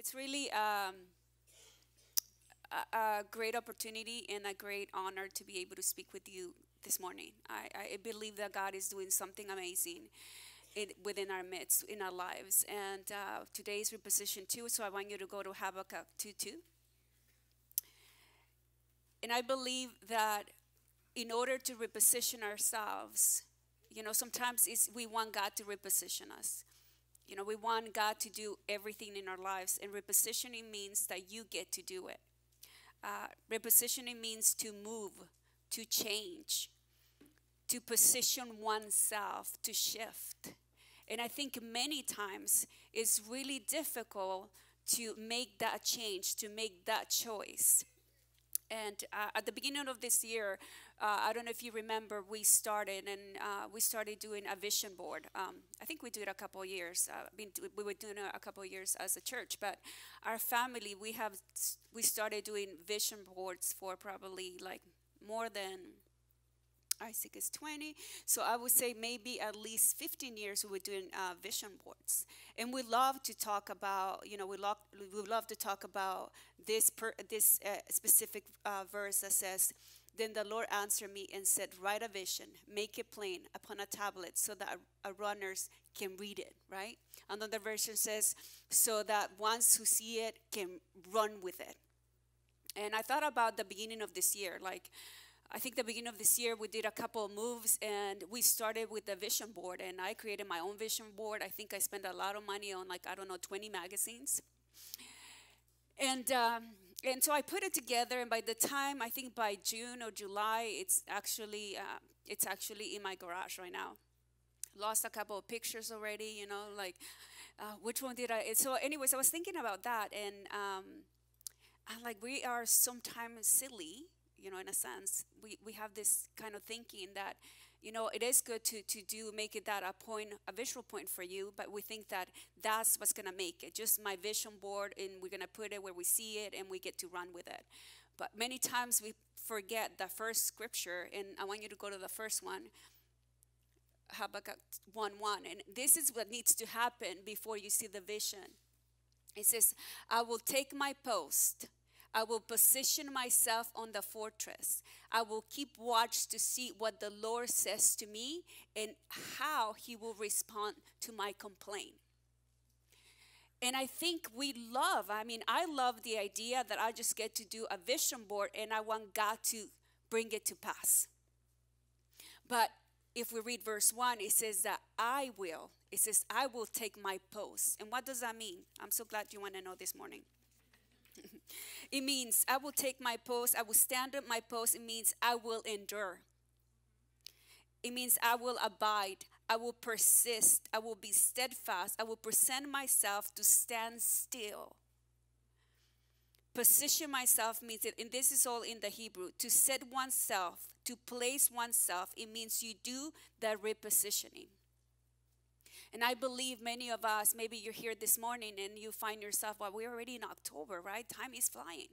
It's really a great opportunity and a great honor to be able to speak with you this morning. I believe that God is doing something amazing within our midst, in our lives. And today is Reposition 2, so I want you to go to Habakkuk 2:2. And I believe that in order to reposition ourselves, you know, sometimes we want God to reposition us. You know, we want God to do everything in our lives, and repositioning means that you get to do it. Repositioning means to move, to change, to position oneself, to shift. And I think many times it's really difficult to make that change, to make that choice. And at the beginning of this year, I don't know if you remember, we started doing a vision board. I think we did a couple of years. We were doing a couple of years as a church, but our family, we started doing vision boards for probably like more than, I think it's 20. So I would say maybe at least 15 years we were doing vision boards. And we love to talk about, you know, we love to talk about this specific verse that says, "Then the Lord answered me and said, write a vision, make it plain upon a tablet so that our runners can read it," right? Another version says, "so that ones who see it can run with it." And I thought about the beginning of this year, like, I think the beginning of this year, we did a couple of moves, and we started with the vision board, and I created my own vision board. I think I spent a lot of money on, like, I don't know, 20 magazines. And so I put it together, and by the time, I think by June or July, it's actually in my garage right now. Lost a couple of pictures already, you know, like, which one did I? So anyways, I was thinking about that, and I'm like, we are sometimes silly. You know, in a sense, we have this kind of thinking that, you know, it is good to make it that a visual point for you, but we think that that's what's going to make it, just my vision board, and we're going to put it where we see it, and we get to run with it. But many times we forget the first scripture, and I want you to go to the first one, Habakkuk 1:1, and this is what needs to happen before you see the vision. It says, "I will take my post. I will position myself on the fortress. I will keep watch to see what the Lord says to me and how he will respond to my complaint." And I think I love the idea that I just get to do a vision board and I want God to bring it to pass. But if we read verse 1, it says that I will take my post. And what does that mean? I'm so glad you want to know this morning. It means I will take my post, I will stand at my post. It means I will endure. It means I will abide, I will persist, I will be steadfast, I will present myself to stand still. Position myself means, and this is all in the Hebrew, to set oneself, to place oneself. It means you do the repositioning. And I believe many of us, maybe you're here this morning and you find yourself, well, we're already in October, right? Time is flying.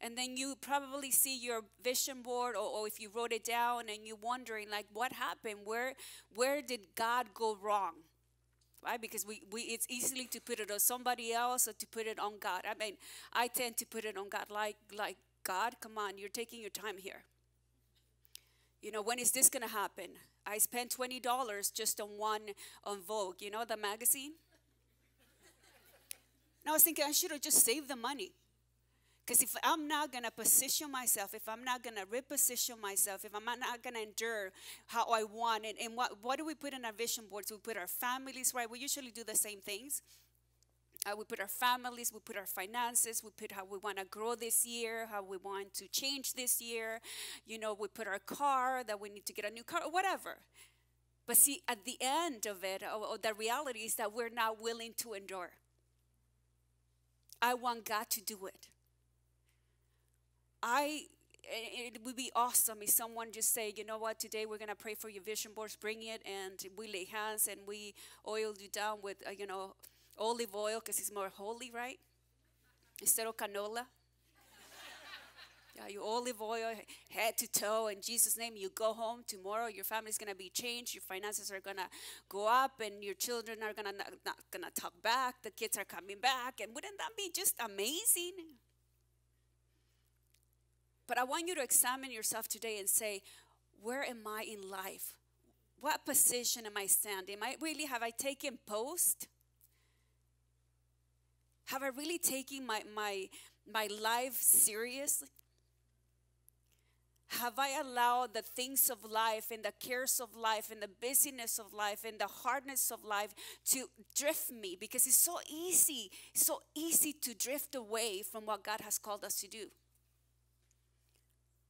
And then you probably see your vision board, or if you wrote it down, and you're wondering, like, what happened? Where did God go wrong? Right? Because it's easily to put it on somebody else or to put it on God. I mean, I tend to put it on God, like God, come on, you're taking your time here. You know, when is this going to happen? I spent $20 just on Vogue, you know, the magazine. And I was thinking I should have just saved the money. Because if I'm not going to position myself, if I'm not going to reposition myself, if I'm not going to endure how I want, and what do we put in our vision boards? We put our families, right? We usually do the same things. We put our families, we put our finances, we put how we want to grow this year, how we want to change this year. You know, we put our car, that we need to get a new car, or whatever. But see, at the end of it, the reality is that we're not willing to endure. I want God to do it. It would be awesome if someone just say, you know what, today we're going to pray for your vision boards, bring it, and we lay hands and we oil you down with, you know, olive oil, because it's more holy, right? Instead of canola. Your olive oil, head to toe, in Jesus' name. You go home tomorrow. Your family's gonna be changed. Your finances are gonna go up, and your children are gonna not gonna talk back. The kids are coming back, and wouldn't that be just amazing? But I want you to examine yourself today and say, where am I in life? What position am I standing? Am I really, have I taken post? Have I really taken my life seriously? Have I allowed the things of life and the cares of life and the busyness of life and the hardness of life to drift me? Because it's so easy to drift away from what God has called us to do.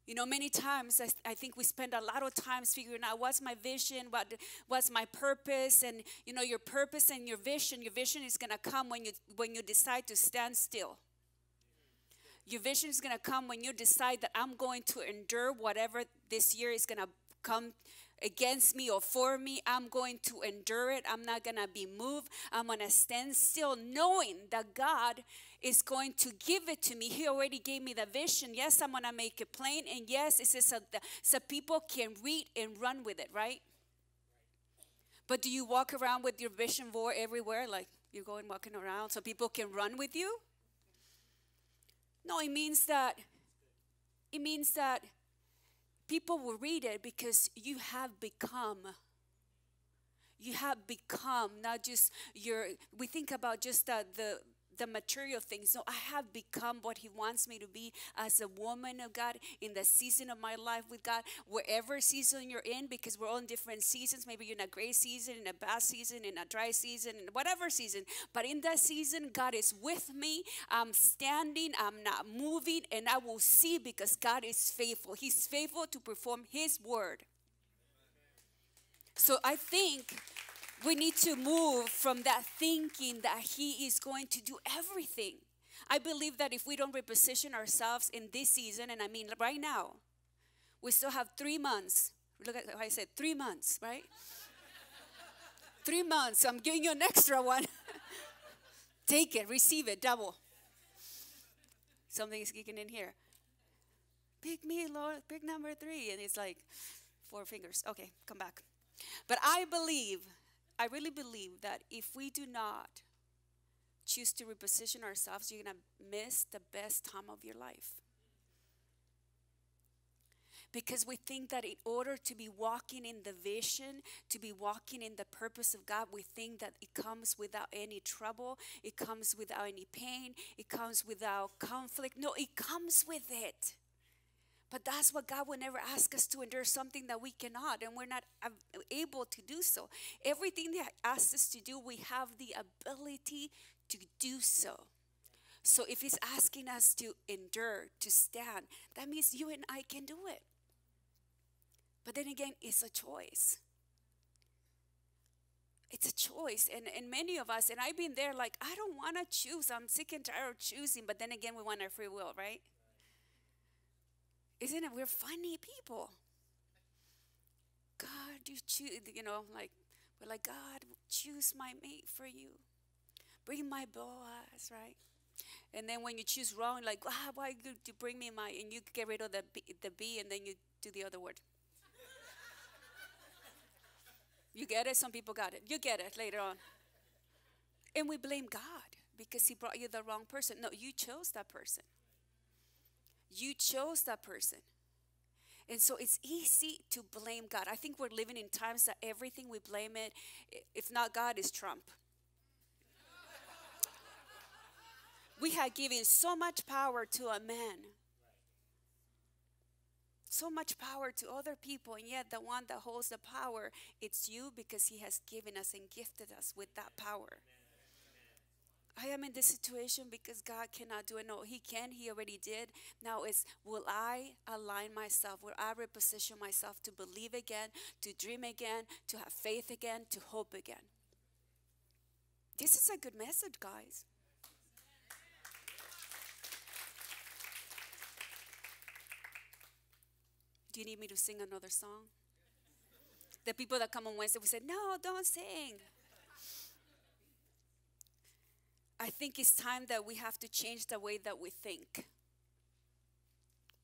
You know, many times I think we spend a lot of time figuring out what's my vision, what's my purpose, and you know, your purpose and your vision is going to come when you decide to stand still. Your vision is going to come when you decide that I'm going to endure whatever this year is going to come against me or for me. I'm going to endure it. I'm not going to be moved. I'm going to stand still knowing that God is going to give it to me. He already gave me the vision. Yes, I'm going to make it plain. And yes, it says so people can read and run with it, right? But do you walk around with your vision board everywhere? Like you're going walking around so people can run with you? No, it means that people will read it because you have become not just your, we think about just the material things. No, I have become what He wants me to be as a woman of God in the season of my life with God, wherever season you're in, because we're all in different seasons. Maybe you're in a gray season, in a bad season, in a dry season, in whatever season. But in that season, God is with me. I'm standing, I'm not moving, and I will see because God is faithful. He's faithful to perform His word. So I think we need to move from that thinking that He is going to do everything. I believe that if we don't reposition ourselves in this season, and I mean right now, we still have 3 months. Look at how I said 3 months, right? 3 months. So I'm giving you an extra one. Take it, receive it, double. Something is kicking in here. Pick me, Lord, pick number 3. And it's like 4 fingers. Okay, come back. But I really believe that if we do not choose to reposition ourselves, you're going to miss the best time of your life. Because we think that in order to be walking in the vision, to be walking in the purpose of God, we think that it comes without any trouble. It comes without any pain. It comes without conflict. No, it comes with it. But that's what God will never ask us to endure, something that we cannot, and we're not able to do so. Everything that asks us to do, we have the ability to do so. So if He's asking us to endure, to stand, that means you and I can do it. But then again, it's a choice. It's a choice, and many of us, and I've been there, like, I don't want to choose. I'm sick and tired of choosing, but then again, we want our free will, right? Isn't it? We're funny people. God, you choose, you know, like, we're like, God, choose my mate for you. Bring my Boaz, right? And then when you choose wrong, like, ah, why did you bring me my, and you get rid of the B and then you do the other word. You get it? Some people got it. You get it later on. And we blame God because He brought you the wrong person. No, you chose that person. You chose that person. And so it's easy to blame God. I think we're living in times that everything we blame it, if not God, is Trump. We have given so much power to a man. So much power to other people. And yet the one that holds the power, it's you, because He has given us and gifted us with that power. I am in this situation because God cannot do it. No, He can. He already did. Now it's, will I align myself? Will I reposition myself to believe again, to dream again, to have faith again, to hope again? This is a good message, guys. Do you need me to sing another song? The people that come on Wednesday, we say, no, don't sing. I think it's time that we have to change the way that we think.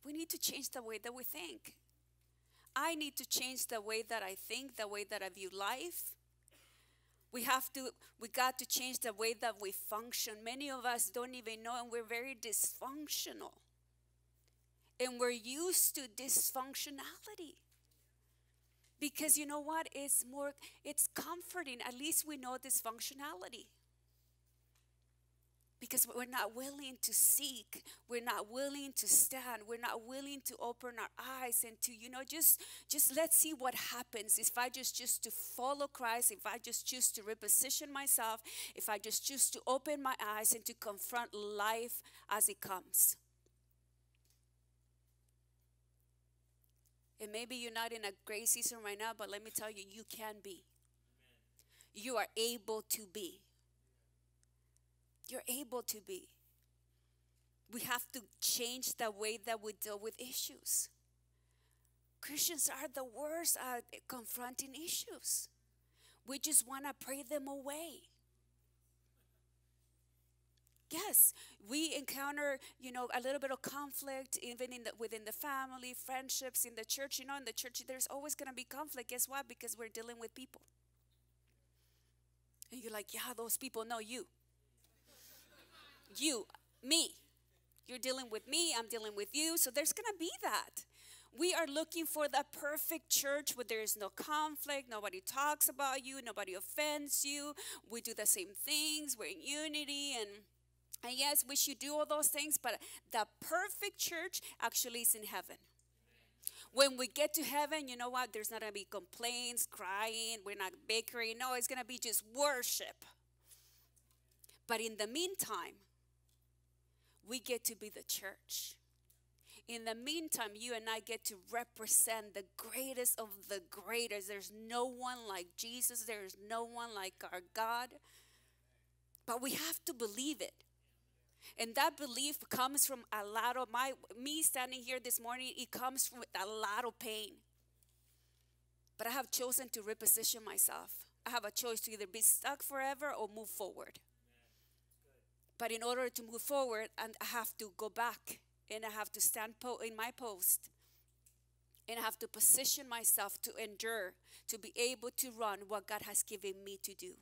We need to change the way that we think. I need to change the way that I think, the way that I view life. We got to change the way that we function. Many of us don't even know, and we're very dysfunctional. And we're used to dysfunctionality. Because you know what? It's comforting. At least we know dysfunctionality. Because we're not willing to seek. We're not willing to stand. We're not willing to open our eyes and to, you know, just let's see what happens. If I just choose to follow Christ, if I just choose to reposition myself, if I just choose to open my eyes and to confront life as it comes. And maybe you're not in a great season right now, but let me tell you, you can be. Amen. You are able to be. You're able to be. We have to change the way that we deal with issues. Christians are the worst at confronting issues. We just want to pray them away. Yes, we encounter, you know, a little bit of conflict even within the family, friendships, in the church. You know, in the church, there's always going to be conflict. Guess what? Because we're dealing with people. And you're like, yeah, those people know you. You, me. You're dealing with me. I'm dealing with you. So there's going to be that. We are looking for the perfect church where there is no conflict, nobody talks about you, nobody offends you. We do the same things. We're in unity. And yes, we should do all those things, but the perfect church actually is in heaven. When we get to heaven, you know what? There's not going to be complaints, crying. We're not bickering. No, it's going to be just worship. But in the meantime, we get to be the church. In the meantime, you and I get to represent the greatest of the greatest. There's no one like Jesus. There's no one like our God. But we have to believe it. And that belief comes from a lot of me standing here this morning, it comes from a lot of pain. But I have chosen to reposition myself. I have a choice to either be stuck forever or move forward. But in order to move forward, I have to go back and I have to stand in my post. And I have to position myself to endure, to be able to run what God has given me to do.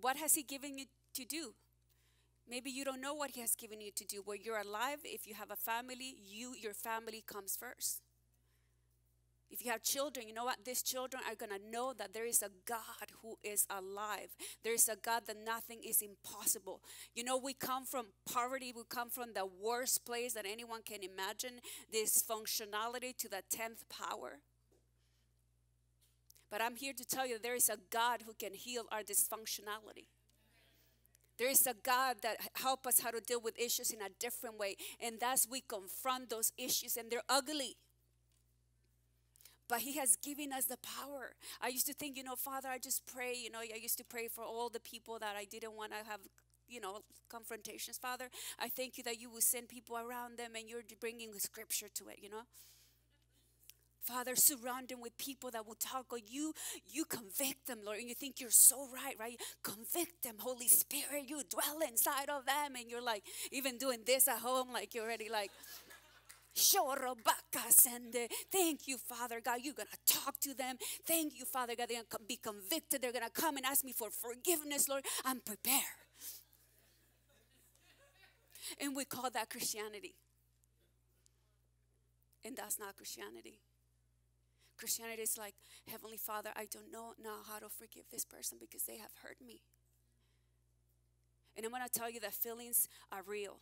What has He given you to do? Maybe you don't know what He has given you to do. When you're alive, if you have a family, your family comes first. If you have children, you know what? These children are going to know that there is a God who is alive. There is a God that nothing is impossible. You know, we come from poverty. We come from the worst place that anyone can imagine, this functionality to the 10th power. But I'm here to tell you there is a God who can heal our dysfunctionality. There is a God that helps us how to deal with issues in a different way. And thus we confront those issues, and they're ugly. But He has given us the power. I used to think, you know, Father, I just pray. You know, I used to pray for all the people that I didn't want to have, you know, confrontations. Father, I thank you that you will send people around them, and you're bringing scripture to it, you know. Father, surround them with people that will talk. Or you convict them, Lord, and you think you're so right? Convict them, Holy Spirit. You dwell inside of them, and you're like, even doing this at home, like you're already like, thank you, Father God. You're going to talk to them. Thank you, Father God. They're going to be convicted. They're going to come and ask me for forgiveness, Lord. I'm prepared. And we call that Christianity. And that's not Christianity. Christianity is like, Heavenly Father, I don't know now how to forgive this person because they have hurt me. And I'm going to tell you that feelings are real,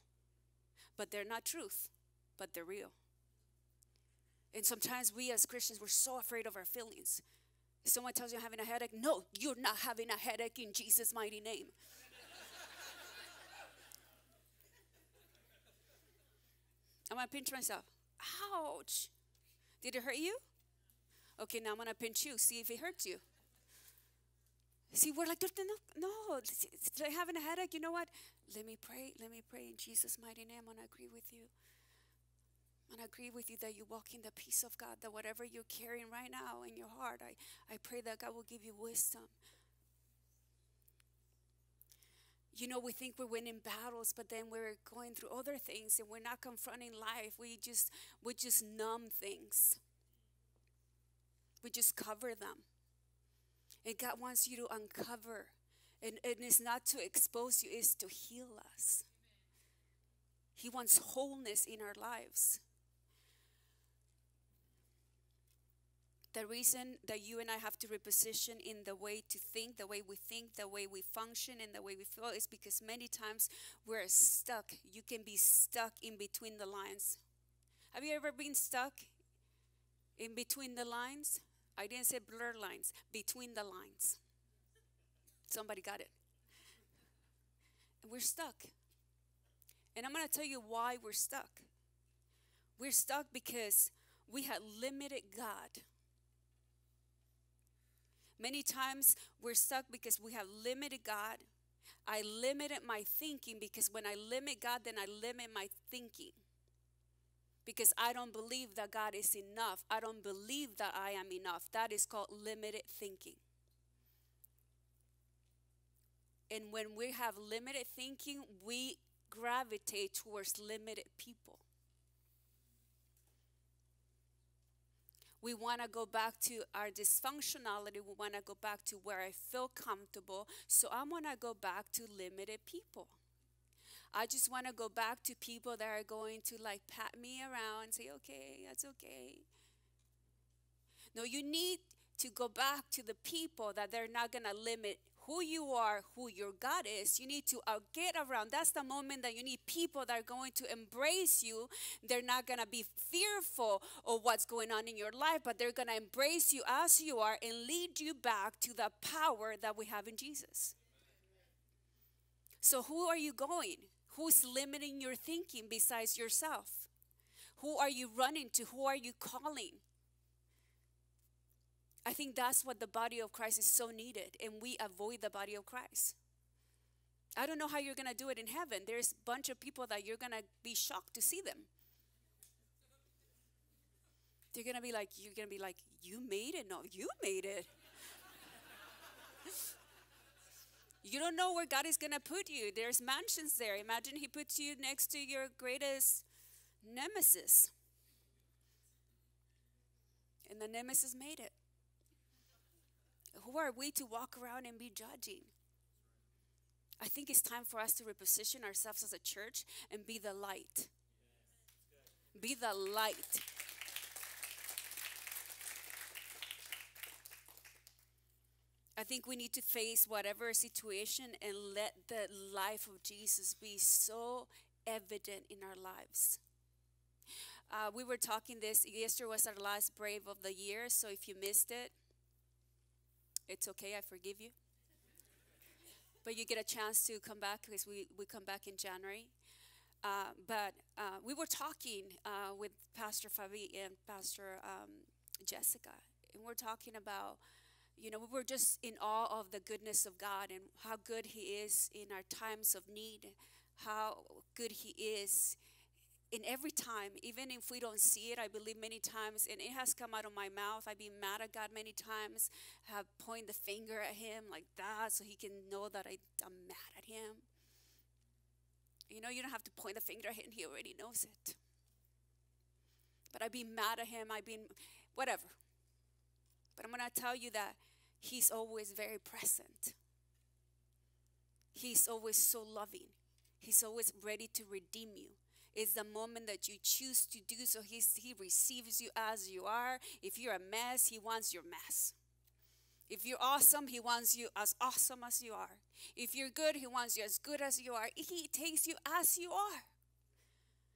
but they're not truth, but they're real. And sometimes we as Christians, we're so afraid of our feelings. If someone tells you I'm having a headache, no, you're not having a headache in Jesus' mighty name. I'm going to pinch myself. Ouch. Did it hurt you? Okay, now I'm going to pinch you. See if it hurts you. See, we're like, no, they're having a headache. You know what? Let me pray in Jesus' mighty name. I'm going to agree with you. And I agree with you that you walk in the peace of God, that whatever you're carrying right now in your heart, I pray that God will give you wisdom. you know, we think we're winning battles, but then we're going through other things and we're not confronting life. We just numb things. We just cover them. And God wants you to uncover. And it's not to expose you, it's to heal us. He wants wholeness in our lives. The reason that you and I have to reposition in the way to think, the way we function, and the way we feel is because many times we're stuck. You can be stuck in between the lines. Have you ever been stuck in between the lines? I didn't say blur lines, between the lines. Somebody got it. And we're stuck. And I'm going to tell you why we're stuck. We're stuck because we had limited God. Many times we're stuck because we have limited God. I limited my thinking because when I limit God, then I limit my thinking. Because I don't believe that God is enough. I don't believe that I am enough. That is called limited thinking. And when we have limited thinking, we gravitate towards limited people. We want to go back to our dysfunctionality. We want to go back to where I feel comfortable. So I want to go back to limited people. I just want to go back to people that are going to like pat me around and say, okay, that's okay. No, you need to go back to the people that they're not going to limit who you are, who your God is. You need to get around. That's the moment that you need people that are going to embrace you. They're not going to be fearful of what's going on in your life, but they're going to embrace you as you are and lead you back to the power that we have in Jesus. So who are you going? Who's limiting your thinking besides yourself? Who are you running to? Who are you calling? I think that's what the body of Christ is so needed, and we avoid the body of Christ. I don't know how you're going to do it in heaven. There's a bunch of people that you're going to be shocked to see them. They're going to be like, you're going to be like, you made it? No, you made it. You don't know where God is going to put you. There's mansions there. Imagine He puts you next to your greatest nemesis. And the nemesis made it. Who are we to walk around and be judging? I think it's time for us to reposition ourselves as a church and be the light. Yes, be the light. I think we need to face whatever situation and let the life of Jesus be so evident in our lives. We were talking this. Yesterday was our last Brave of the year, so if you missed it, it's okay, I forgive you. But you get a chance to come back because we come back in January. But we were talking with Pastor Fabi and Pastor Jessica. And we're talking about, you know, we were just in awe of the goodness of God and how good He is in our times of need, how good He is in every time, even if we don't see it. I believe many times, and it has come out of my mouth, I've been mad at God many times, have pointed the finger at Him like that so He can know that I'm mad at Him. You know, you don't have to point the finger at Him. He already knows it. But I've been mad at Him. I've been whatever. But I'm going to tell you that He's always very present. He's always so loving. He's always ready to redeem you. It's the moment that you choose to do so. He receives you as you are. If you're a mess, He wants your mess. If you're awesome, He wants you as awesome as you are. If you're good, He wants you as good as you are. He takes you as you are.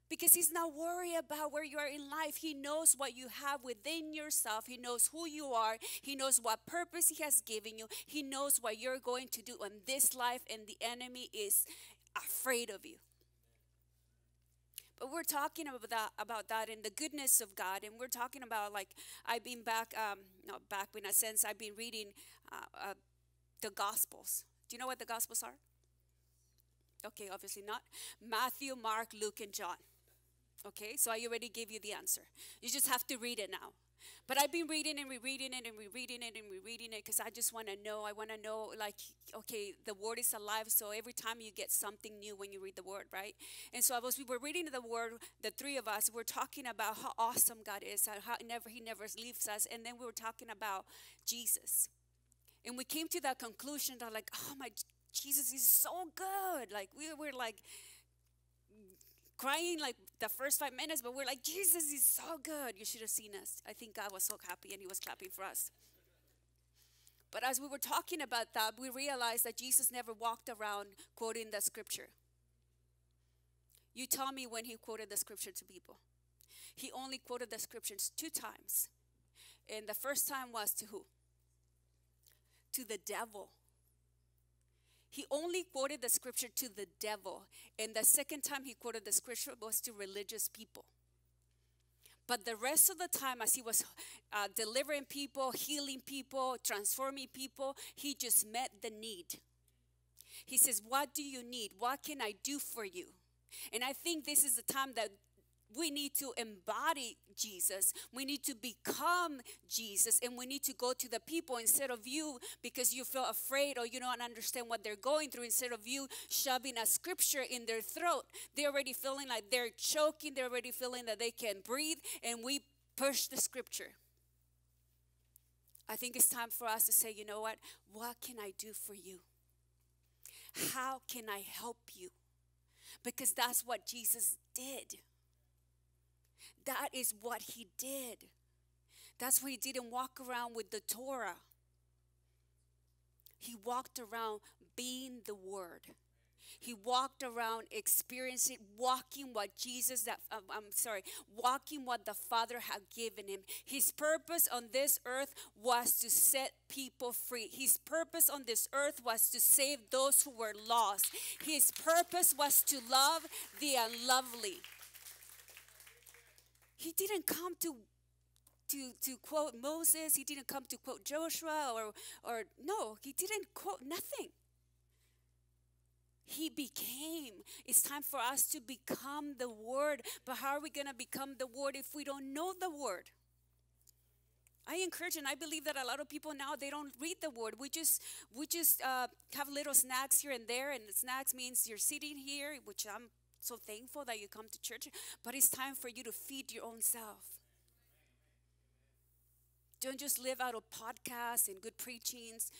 Because He's not worried about where you are in life. He knows what you have within yourself. He knows who you are. He knows what purpose He has given you. He knows what you're going to do in this life, and the enemy is afraid of you. We're talking about that and the goodness of God, and we're talking about, like, I've been back, not back, but in a sense, I've been reading the Gospels. Do you know what the Gospels are? Okay, obviously not. Matthew, Mark, Luke, and John. Okay, so I already gave you the answer. You just have to read it now. But I've been reading and rereading it and rereading it and rereading it because I just want to know. I want to know, like, okay, the word is alive. So every time you get something new when you read the word, right? And so we were reading the word, the three of us were talking about how awesome God is, how he never leaves us. And then we were talking about Jesus. And we came to that conclusion that, like, oh, my Jesus is so good. Like, we were like crying like the first 5 minutes, but we're like, Jesus is so good. You should have seen us. I think God was so happy and he was clapping for us. But as we were talking about that, we realized that Jesus never walked around quoting the scripture. You tell me when he quoted the scripture to people. He only quoted the scriptures 2 times. And the first time was to who? To the devil. He only quoted the scripture to the devil. And the second time he quoted the scripture was to religious people. But the rest of the time, as he was delivering people, healing people, transforming people, he just met the need. He says, what do you need? What can I do for you? And I think this is the time that we need to embody Jesus. We need to become Jesus, and we need to go to the people instead of you because you feel afraid or you don't understand what they're going through. Instead of you shoving a scripture in their throat, they're already feeling like they're choking. They're already feeling that they can't breathe, and we push the scripture. I think it's time for us to say, you know what can I do for you? How can I help you? Because that's what Jesus did. That is what he did. That's why he didn't walk around with the Torah. He walked around being the word. He walked around experiencing, walking what the Father had given him. His purpose on this earth was to set people free. His purpose on this earth was to save those who were lost. His purpose was to love the unlovely. He didn't come to quote Moses. He didn't come to quote Joshua or no, he didn't quote nothing. He became. It's time for us to become the word. But how are we going to become the word if we don't know the word? I encourage and I believe that a lot of people now, they don't read the word. We just have little snacks here and there. And snacks means you're sitting here, which I'm so thankful that you come to church, but it's time for you to feed your own self. Don't just live out of podcasts and good preachings.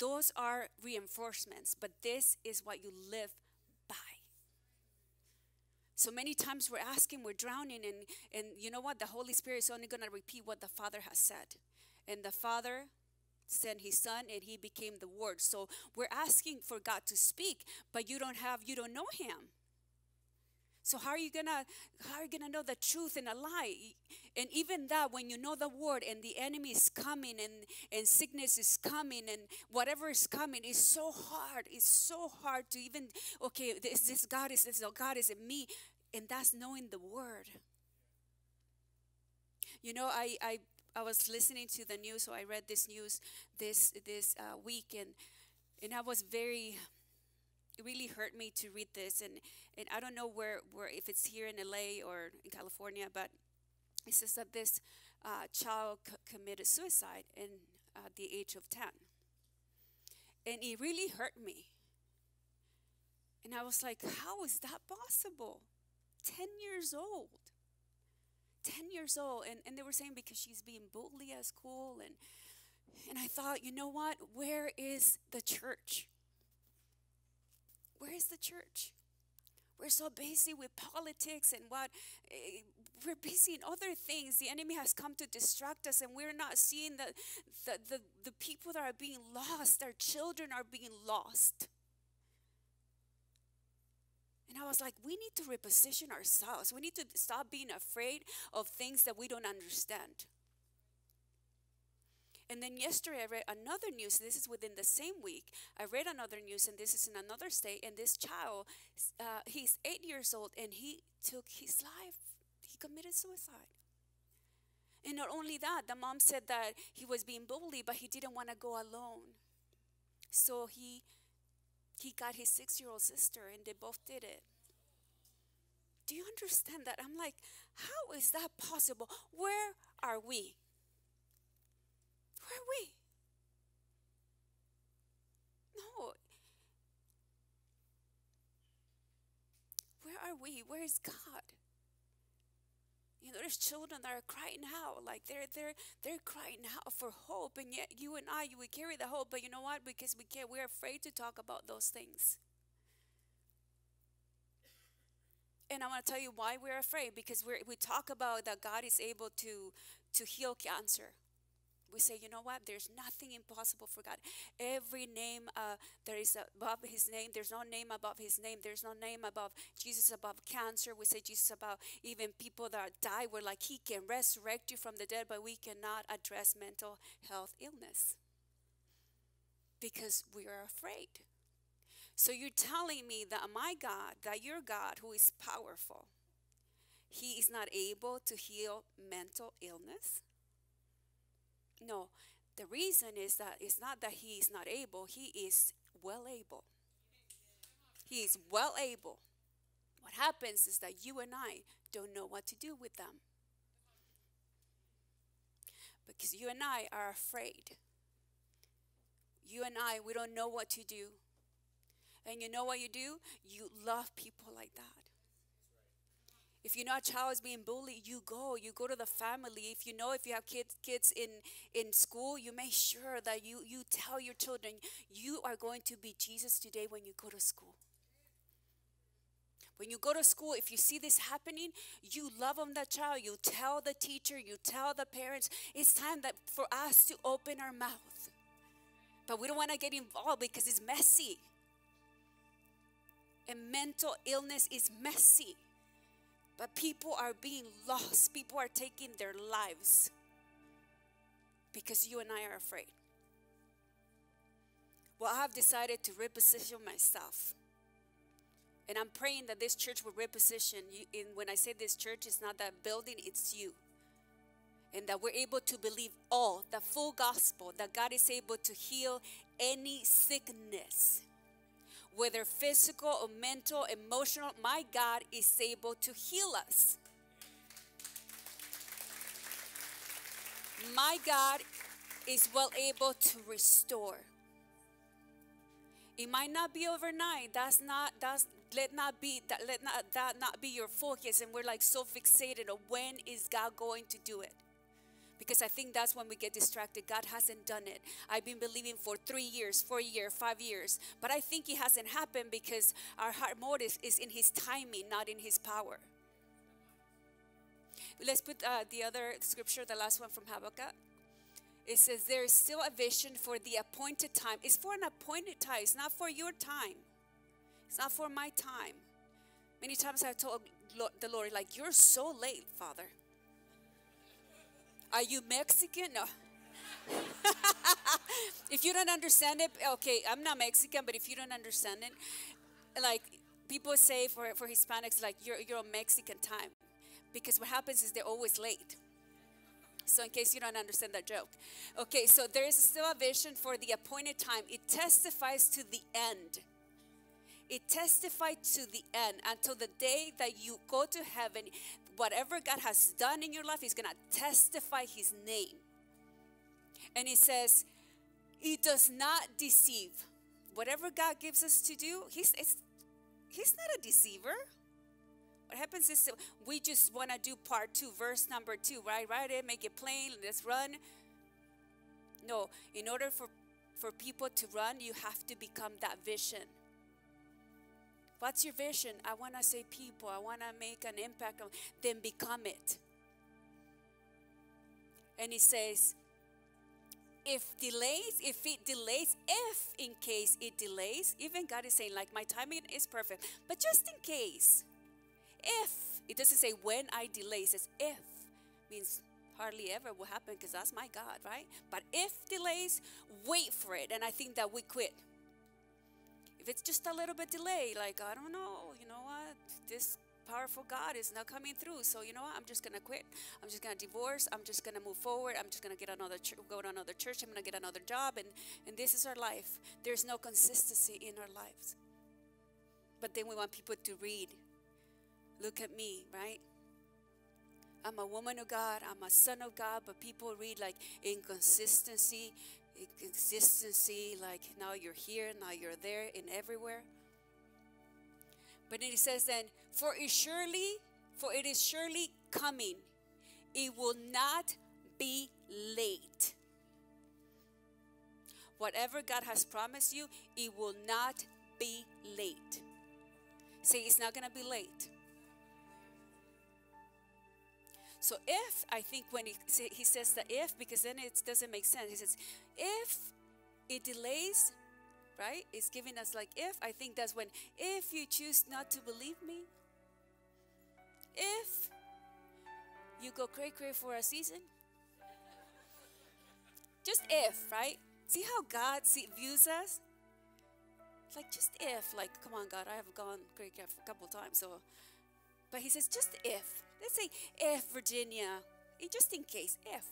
Those are reinforcements, but this is what you live by. So many times we're asking, we're drowning, and you know what? The Holy Spirit is only going to repeat what the Father has said. And the Father sent his Son, and he became the Word. So we're asking for God to speak, but you don't know him. So how are you gonna know the truth and a lie? And even that, when you know the word and the enemy is coming and sickness is coming and whatever is coming, it's so hard. It's so hard to even, okay, is this God? Is this God? Is it me? And that's knowing the word. You know, I was listening to the news, so I read this news this week, and I was very. It really hurt me to read this, and I don't know where if it's here in LA or in California, but it says that this child committed suicide in the age of 10, and it really hurt me. And I was like, how is that possible? 10 years old, and they were saying because she's being bullied at school, and I thought, you know what? Where is the church? Where is the church? We're so busy with politics and what, we're busy in other things. The enemy has come to distract us, and we're not seeing that the people that are being lost, our children are being lost. And I was like, we need to reposition ourselves. We need to stop being afraid of things that we don't understand. And then yesterday I read another news. This is within the same week. I read another news, and this is in another state. And this child, he's 8 years old, and he took his life. He committed suicide. And not only that, the mom said that he was being bullied, but he didn't want to go alone. So he got his 6-year-old sister, and they both did it. Do you understand that? I'm like, how is that possible? Where are we? were we? No. Where are we? Where is God? You know, there's children that are crying out, like they're crying out for hope, and yet you and I, we carry the hope, but you know what? Because we can't, we're afraid to talk about those things. And I want to tell you why we're afraid, because we talk about that God is able to heal cancer. We say, you know what? There's nothing impossible for God. Every name there is above his name. There's no name above his name. There's no name above Jesus, above cancer. We say Jesus above even people that die. We're like, he can resurrect you from the dead, but we cannot address mental health illness because we are afraid. So you're telling me that my God, that your God who is powerful, he is not able to heal mental illness? No, the reason is that it's not that he is not able, he is well able. He is well able. What happens is that you and I don't know what to do with them. Because you and I are afraid. You and I, we don't know what to do. And you know what you do? You love people like that. If you know a child is being bullied, you go to the family. If you know, if you have kids in school, you make sure that you tell your children, you are going to be Jesus today when you go to school. When you go to school, if you see this happening, you love on that child. You tell the teacher, you tell the parents. It's time that for us to open our mouth. But we don't want to get involved because it's messy. And mental illness is messy. But people are being lost. People are taking their lives because you and I are afraid. Well, I have decided to reposition myself. And I'm praying that this church will reposition you. And when I say this church, it's not that building, it's you. And that we're able to believe all, the full gospel, that God is able to heal any sickness. Whether physical or mental, emotional, my God is able to heal us. My God is well able to restore. It might not be overnight. Let that not be your focus. And we're like so fixated on when is God going to do it. Because I think that's when we get distracted. God hasn't done it. I've been believing for 3 years, 4 years, 5 years. But I think it hasn't happened because our heart motive is in his timing, not in his power. Let's put the other scripture, the last one from Habakkuk. It says, there is still a vision for the appointed time. It's for an appointed time. It's not for your time. It's not for my time. Many times I've told the Lord, like, you're so late, Father. Are you Mexican? No. If you don't understand it, okay, I'm not Mexican, but if you don't understand it, like people say for Hispanics, like you're on Mexican time. Because what happens is they're always late. So in case you don't understand that joke. Okay, so there is still a vision for the appointed time. It testifies to the end. It testified to the end until the day that you go to heaven. Whatever God has done in your life, he's going to testify his name. And he says, he does not deceive. Whatever God gives us to do, he's not a deceiver. What happens is we just want to do part 2, verse number 2, right? Write it, make it plain, let's run. No, in order for people to run, you have to become that vision. What's your vision? I want to save people. I want to make an impact. Then become it. And he says, if in case it delays, even God is saying, like, my timing is perfect. But just in case, if, it doesn't say when I delay, it says if, means hardly ever will happen because that's my God, right? But if delays, wait for it. And I think that we quit. If it's just a little bit delay, like, I don't know, you know what, this powerful God is not coming through, so you know what, I'm just going to quit, I'm just going to divorce, I'm just going to move forward, I'm just going to go to another church, I'm going to get another job, and this is our life. There's no consistency in our lives. But then we want people to read, look at me, right? I'm a woman of God, I'm a son of God, but people read like inconsistency, like now you're here, now you're there, and everywhere. But then it says then, for it is surely coming. It will not be late. Whatever God has promised you, it will not be late. Say, it's not going to be late. So if, I think when he says the if, because then it doesn't make sense. He says, if it delays, right? It's giving us like if. I think that's when, if you choose not to believe me, if you go cray-cray for a season, just if, right? See how God views us? It's like, just if, like, come on, God, I have gone cray-cray a couple times. So, but he says, just if. Let's say, if, Virginia, just in case, if.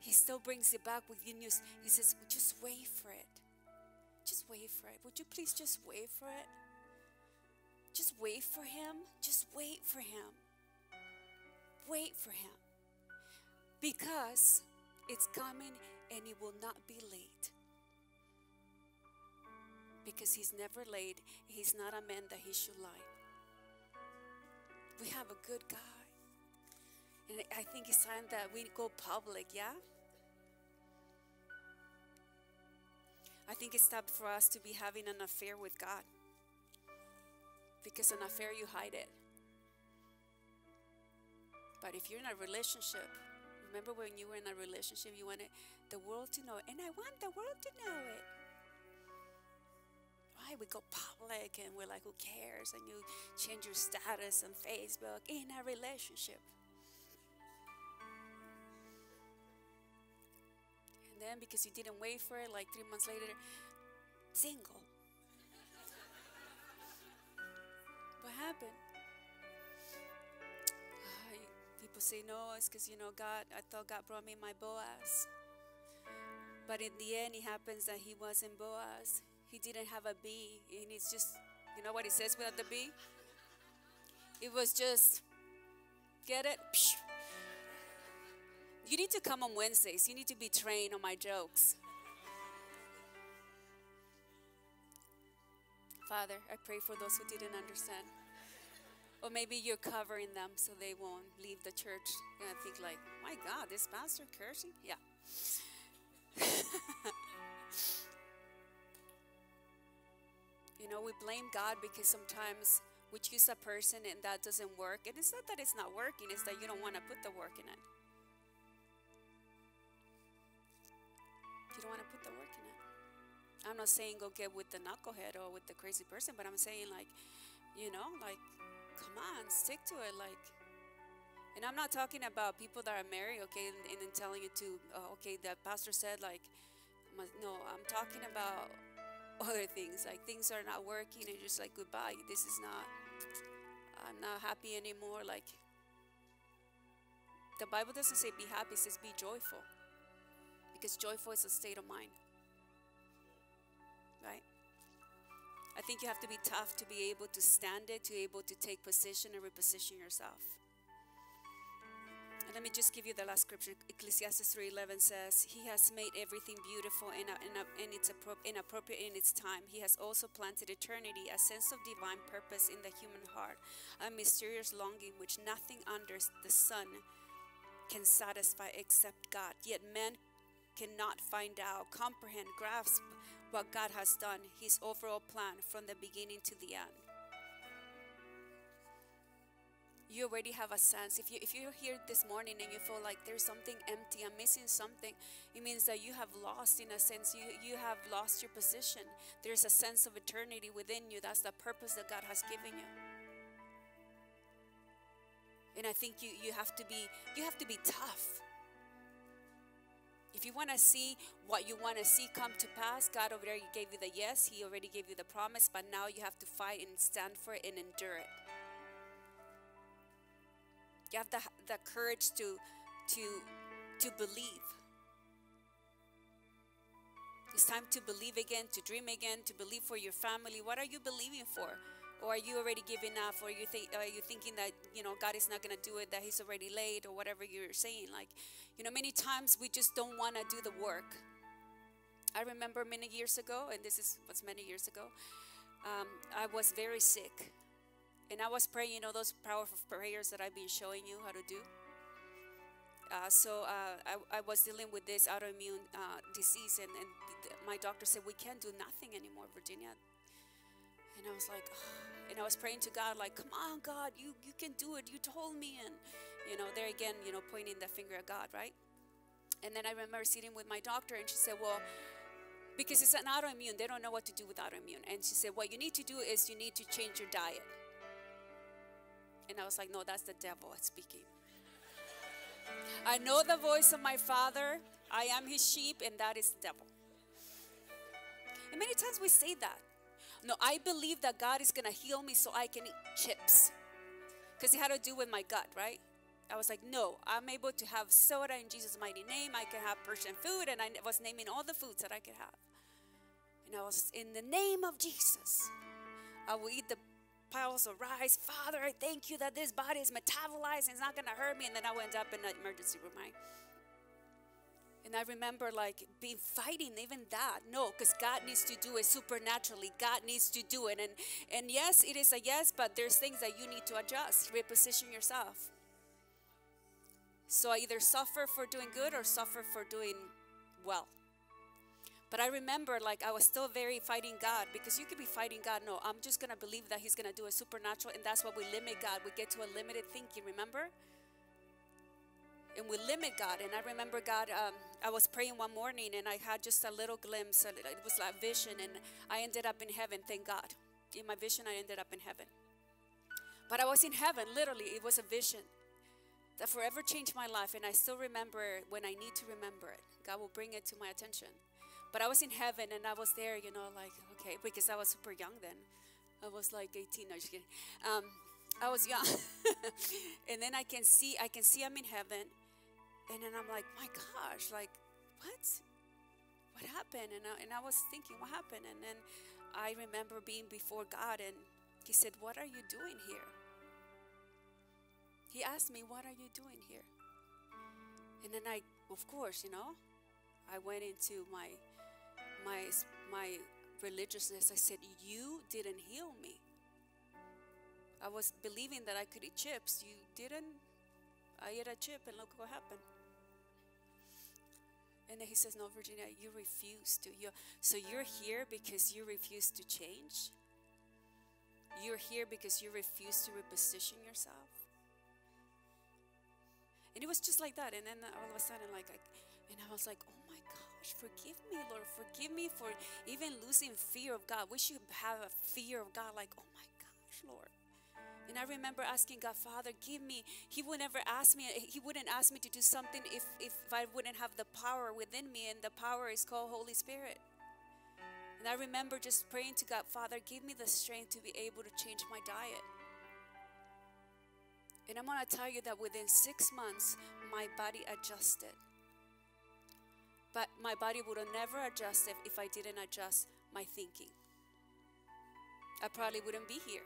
He still brings it back with good news. He says, just wait for it. Just wait for it. Would you please just wait for it? Just wait for him. Just wait for him. Wait for him. Because it's coming and it will not be late. Because he's never late. He's not a man that he should lie. We have a good God. And I think it's time that we go public, yeah? I think it's time for us to be having an affair with God. Because an affair, you hide it. But if you're in a relationship, remember when you were in a relationship, you wanted the world to know it. And I want the world to know it. Right? We go public and we're like, who cares? And you change your status on Facebook in a relationship. And then because you didn't wait for it, like 3 months later, single. What happened? People say, no, it's because, you know, God, I thought God brought me my Boaz. But in the end, it happens that he wasn't Boaz. He didn't have a B. And it's just, you know what it says without the B? It was just, get it? Psh. You need to come on Wednesdays. You need to be trained on my jokes. Father, I pray for those who didn't understand. Or maybe you're covering them so they won't leave the church. And I think like, my God, this pastor cursing? Yeah. You know, we blame God because sometimes we choose a person and that doesn't work. And it's not that it's not working. It's that you don't want to put the work in it. You don't want to put the work in it. I'm not saying go get with the knucklehead or with the crazy person, but I'm saying like, you know, like, come on, stick to it. Like, and I'm not talking about people that are married, okay, and then telling you to, okay, the pastor said like, no, I'm talking about other things. Like things are not working and you're just like, goodbye. This is not, I'm not happy anymore. Like the Bible doesn't say be happy, it says be joyful, because joyful is a state of mind. Right? I think you have to be tough to be able to stand it, to be able to take position and reposition yourself. And let me just give you the last scripture. Ecclesiastes 3:11 says, he has made everything beautiful and appropriate in its time. He has also planted eternity, a sense of divine purpose in the human heart, a mysterious longing which nothing under the sun can satisfy except God. Yet man cannot find out, comprehend, grasp what God has done, his overall plan from the beginning to the end. You already have a sense. If you're here this morning and you feel like there's something empty, I'm missing something, it means that you have lost, in a sense, you have lost your position. There's a sense of eternity within you. That's the purpose that God has given you. And I think you have to be tough. If you want to see what you want to see come to pass, God already gave you the yes. He already gave you the promise. But now you have to fight and stand for it and endure it. You have the courage to believe. It's time to believe again, to dream again, to believe for your family. What are you believing for? Or are you already giving up? Or are you thinking that, you know, God is not going to do it, that he's already late, or whatever you're saying? Like, you know, many times we just don't want to do the work. I remember many years ago, and this is what's many years ago, I was very sick. And I was praying, you know, those powerful prayers that I've been showing you how to do. I was dealing with this autoimmune disease, and my doctor said, we can't do nothing anymore, Virginia. And I was like, oh. And I was praying to God, like, come on, God, you can do it. You told me. And, you know, there again, you know, pointing the finger at God, right? And then I remember sitting with my doctor, and she said, well, because it's an autoimmune, they don't know what to do with autoimmune. And she said, what you need to do is you need to change your diet. And I was like, no, that's the devil speaking. I know the voice of my father. I am his sheep, and that is the devil. And many times we say that. No, I believe that God is going to heal me so I can eat chips. Because it had to do with my gut, right? I was like, no, I'm able to have soda in Jesus' mighty name. I can have Persian food. And I was naming all the foods that I could have. And I was, in the name of Jesus, I will eat the piles of rice. Father, I thank you that this body is metabolized and it's not going to hurt me. And then I went up in the emergency room. And I remember, like, being fighting even that. No, because God needs to do it supernaturally. God needs to do it. And yes, it is a yes, but there's things that you need to adjust, reposition yourself. So I either suffer for doing good or suffer for doing well. But I remember, like, I was still very fighting God, because you could be fighting God. No, I'm just going to believe that he's going to do a supernatural, and that's what we limit God. We get to a limited thinking, remember? And we limit God. And I remember God, I was praying one morning, and I had just a little glimpse. It was like vision, and I ended up in heaven, thank God. In my vision, I ended up in heaven. But I was in heaven, literally. It was a vision that forever changed my life, and I still remember it when I need to remember it. God will bring it to my attention. But I was in heaven, and I was there, you know, like, okay, because I was super young then. I was like 18, no, just kidding. I was young. And then I can see I'm in heaven. And then I'm like, my gosh, like, what? What happened? And I was thinking, what happened? And then I remember being before God, and he said, what are you doing here? He asked me, what are you doing here? And then I, of course, you know, I went into my religiousness. I said, you didn't heal me. I was believing that I could eat chips. You didn't. I ate a chip, and look what happened. And then he says, no, Virginia, you refuse to. So you're here because you refuse to change? You're here because you refuse to reposition yourself? And it was just like that. And then all of a sudden, I was like, oh my gosh, forgive me, Lord. Forgive me for even losing fear of God. We should have a fear of God, like, oh my gosh, Lord. And I remember asking God, Father, give me. He would never ask me. He wouldn't ask me to do something if I wouldn't have the power within me. And the power is called Holy Spirit. And I remember just praying to God, Father, give me the strength to be able to change my diet. And I'm going to tell you that within 6 months, my body adjusted. But my body would have never adjusted if I didn't adjust my thinking. I probably wouldn't be here.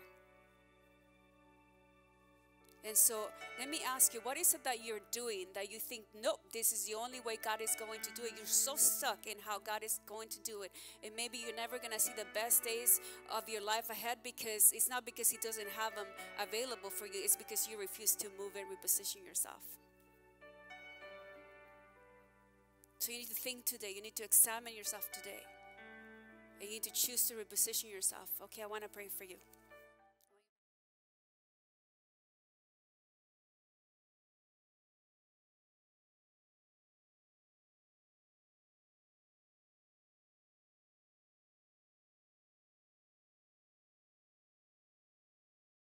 And so let me ask you, what is it that you're doing that you think, nope, this is the only way God is going to do it? You're so stuck in how God is going to do it. And maybe you're never going to see the best days of your life ahead, because it's not because he doesn't have them available for you. It's because you refuse to move and reposition yourself. So you need to think today. You need to examine yourself today. You need to choose to reposition yourself. Okay, I want to pray for you.